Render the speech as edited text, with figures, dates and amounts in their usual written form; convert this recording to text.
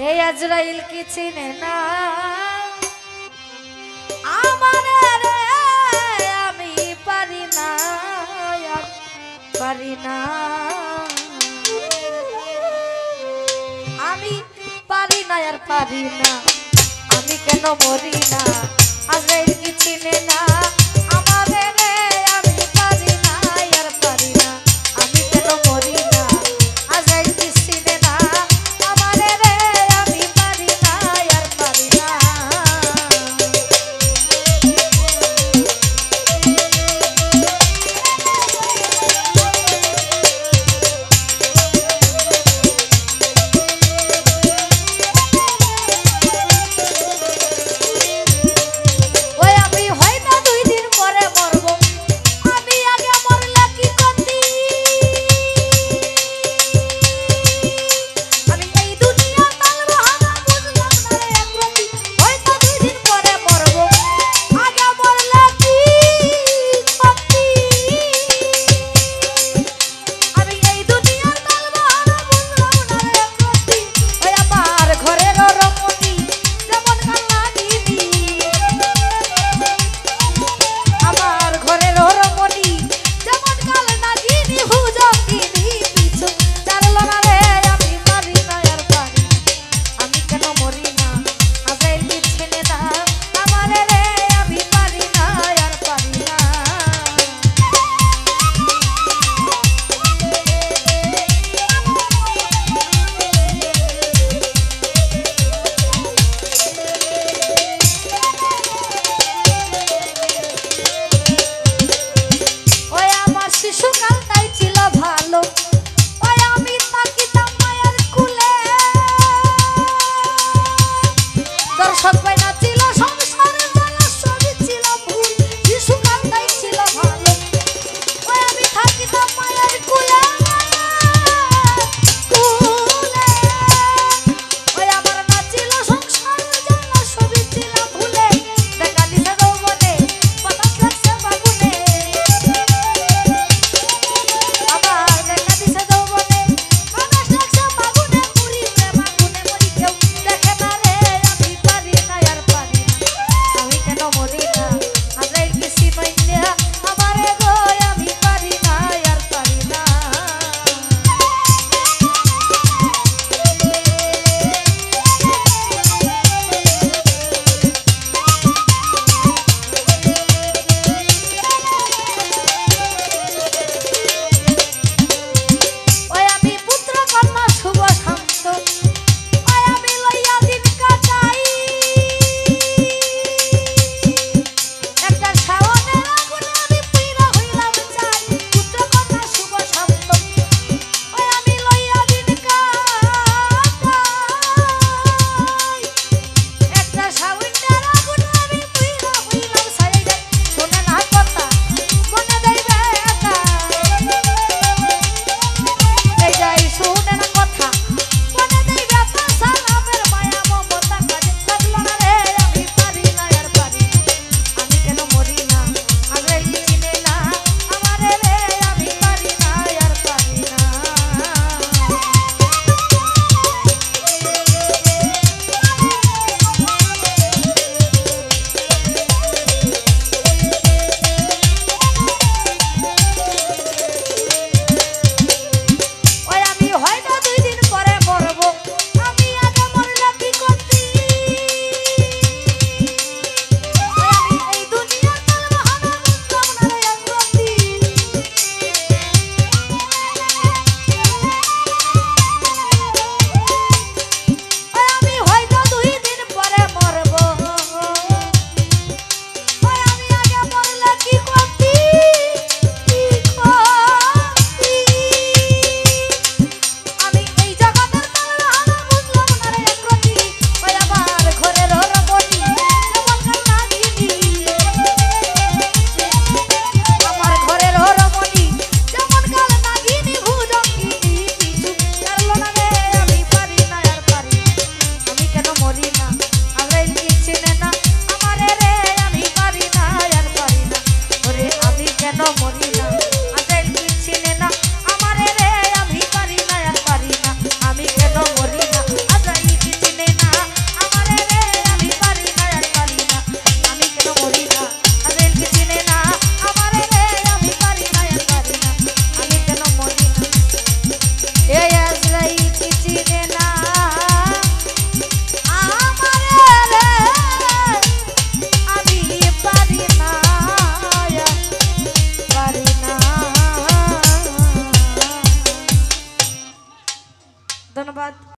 হে আজরাইল কি চিনে না আমারে রে, আমি পারি না পারি না, আমি পারি না আর পারি না, আমি কেন মরি না, আজরাইল কি চিনে না আমারে রে, আমি পারি না আর পারি না, আমি কেন মরি না, আজরাইল কি চিনে না আমারে রে, আমি পারি না আর পারি না। ওই আমি হয় না দুই দিন